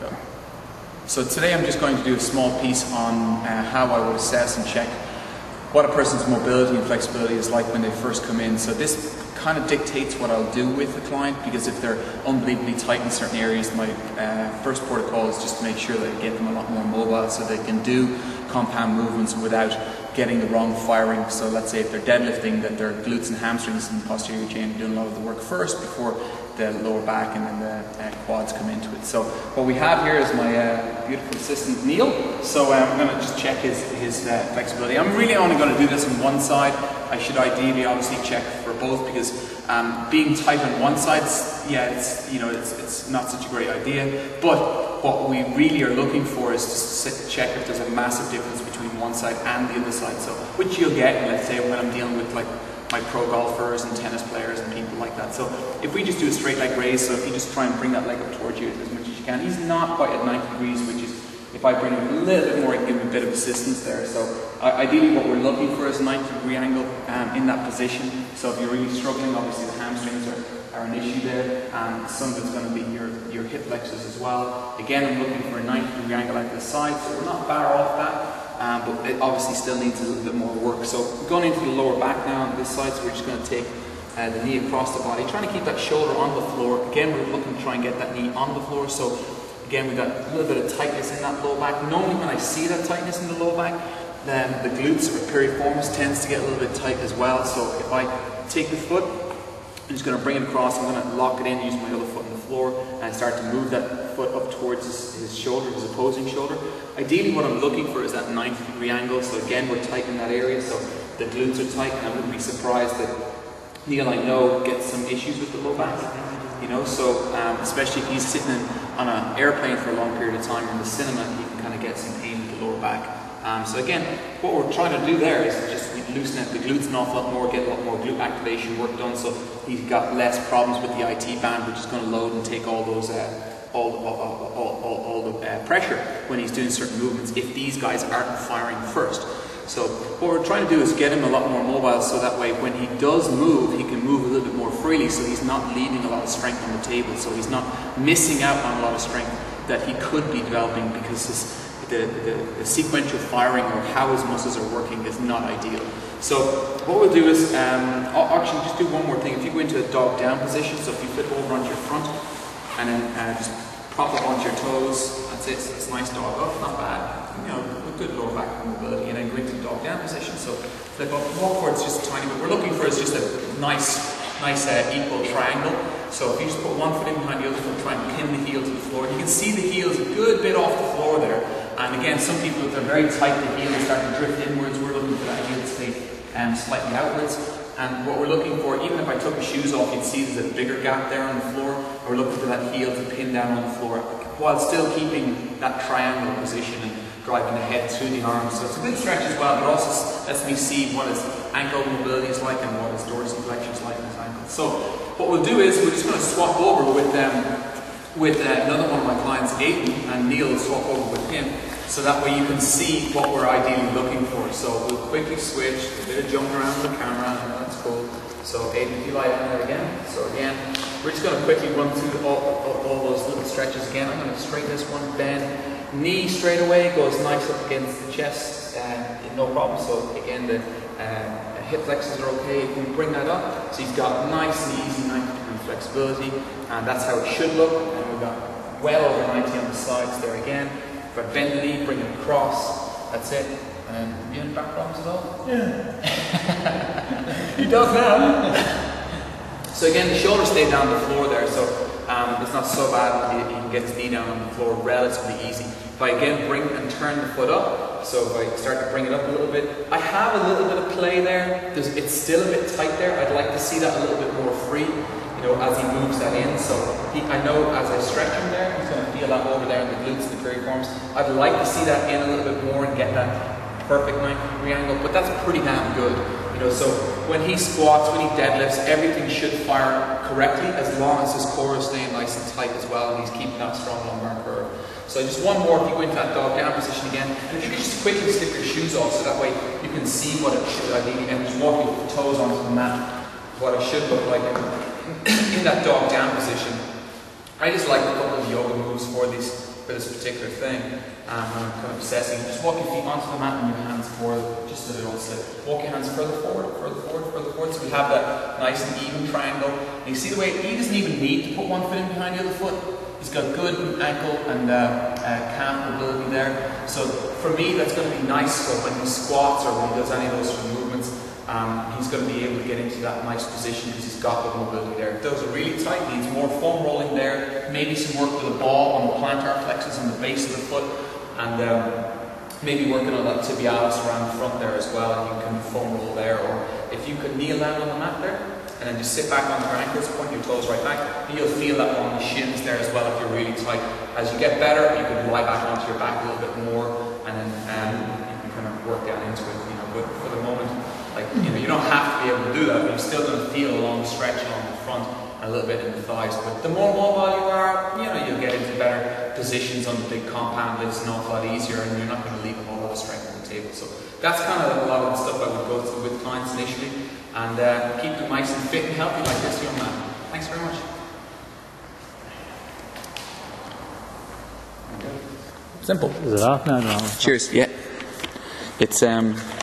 go. So today I'm just going to do a small piece on how I would assess and check what a person's mobility and flexibility is like when they first come in. So this kind of dictates what I'll do with the client, because if they're unbelievably tight in certain areas, my first port of call is just to make sure that I get them a lot more mobile so they can do compound movements without getting the wrong firing. So let's say if they're deadlifting, that their glutes and hamstrings and posterior chain are doing a lot of the work first before the lower back and then the quads come into it. So what we have here is my beautiful assistant Neil. So I'm going to just check his flexibility. I'm really only going to do this on one side. I should ideally obviously check for both, because being tight on one side, it's not such a great idea. But what we really are looking for is to check if there's a massive difference between one side and the other side. So which you'll get, let's say, when I'm dealing with like my pro golfers and tennis players and people like that. So if we just do a straight leg raise, so if you just try and bring that leg up towards you as much as you can, he's not quite at 90 degrees, which is, if I bring him a little bit more, I can give him a bit of assistance there. So ideally what we're looking for is a 90 degree angle in that position. So if you're really struggling, obviously the hamstrings are an issue there, and some of it's going to be your hip flexors as well. Again, I'm looking for a 90 degree angle at this side, so we're not far off that. But it obviously still needs a little bit more work. So going into the lower back now on this side, so we're just going to take the knee across the body, trying to keep that shoulder on the floor. Again, we're looking to try and get that knee on the floor. So again, we've got a little bit of tightness in that lower back. Normally when I see that tightness in the lower back, then the glutes or piriformis tends to get a little bit tight as well. So if I take the foot, I'm just going to bring it across, I'm going to lock it in, use my other foot on the floor, and start to move that foot up towards his shoulder, his opposing shoulder. Ideally what I'm looking for is that 90 degree angle, so again we're tight in that area, so the glutes are tight, and I wouldn't be surprised that Neil, I know, gets some issues with the low back, you know, so especially if he's sitting on an airplane for a long period of time or in the cinema, he can kind of get some pain with the lower back. So again, what we're trying to do there is just loosen up the glutes an awful lot more, get a lot more glute activation work done, so he's got less problems with the IT band, which is going to load and take all those, all the pressure when he's doing certain movements if these guys aren't firing first. So what we're trying to do is get him a lot more mobile, so that way when he does move, he can move a little bit more freely, so he's not leaving a lot of strength on the table, so he's not missing out on a lot of strength that he could be developing, because his the sequential firing or how his muscles are working is not ideal. So what we'll do is, I'll actually just do one more thing. If you go into a dog down position, so if you flip over onto your front and then just prop up onto your toes, that's it, so it's a nice dog up, not bad, you know, a good lower back mobility, and then go into the dog down position, so flip up, walk forwards just a tiny bit. We're looking for is just a nice equal triangle. So if you just put one foot in behind the other foot, try and pin the heel to the floor. You can see the heel's a good bit off the floor there. And again, some people, if they're very tight, the heel will start to drift inwards. We're looking for that heel to stay slightly outwards. And what we're looking for, even if I took my shoes off, you'd see there's a bigger gap there on the floor. We're looking for that heel to pin down on the floor while still keeping that triangle position and driving the head through the arms. So it's a good stretch as well, but also lets me see what his ankle mobility is like and what his dorsiflexion is like in his ankle. So what we'll do is we're just going to swap over with another one of my clients, Aiden, and Neil will swap over with him, so that way you can see what we're ideally looking for. So we'll quickly switch, a bit of jumping around with the camera, and that's cool. So Aiden, if you lie down there again, so again, we're just going to quickly run through all those little stretches again. I'm going to straighten this one, bend, knee straight away, goes nice up against the chest, no problem. So again, the hip flexors are okay, you can bring that up, so he's got nice and easy 90 degree flexibility, and that's how it should look. And we've got well over 90 on the sides there again. If I bend the knee, bring it across, that's it. And have you any back problems at all? Yeah. He does now. So again, the shoulders stay down the floor there, so it's not so bad. You can get his knee down on the floor relatively easy. If I again bring and turn the foot up, so if I start to bring it up a little bit, I have a little bit of play there. It's still a bit tight there. I'd like to see that a little bit more free, you know, as he moves that in. So I know as I stretch him there, he's going to feel that over there in the glutes and the piriformis. I'd like to see that in a little bit more and get that perfect 90 degree angle, but that's pretty damn good. You know, so when he squats, when he deadlifts, everything should fire correctly as long as his core is staying nice and tight as well, and he's keeping that strong lumbar curve. So just one more, if you go into that dog down position again, and if you could just quickly slip your shoes off, so that way you can see what it should ideally, and just walking with the toes onto the mat, what it should look like in that dog down position. I just like a couple of yoga moves for these for this particular thing, and kind of obsessing. Just walk your feet onto the mat and your hands forward, just so they don't slip. Walk your hands further forward, further forward, further forward, so we have that nice and even triangle. And you see the way he doesn't even need to put one foot in behind the other foot. He's got good ankle and calf mobility there. So for me, that's going to be nice. So when he squats or when he does any of those movements, he's going to be able to get into that nice position because he's got good mobility there. Those are really tight. Needs more foam rolling there. Maybe some work with a ball on the plantar flexors on the base of the foot, and maybe working on that tibialis around the front there as well. And you can foam roll there, or if you could kneel down on the mat there. And then just sit back on your ankles, point your toes right back, and you'll feel that on the shins there as well if you're really tight. As you get better, you can lie back onto your back a little bit more, and then you can kind of work down into it, you know. But for the moment, like, you know, you don't have to be able to do that, but you're still going to feel a long stretch on the front and a little bit in the thighs. But the more mobile you are, you know, you'll get into better positions on the big compound. It's an awful lot easier, and you're not going to leave a whole lot of strength on the table. So that's kind of a lot of the stuff I would go through with clients initially. And keep them nice and fit and healthy like this, young man. Thanks very much. Simple. Is it off now? Cheers. Yeah. It's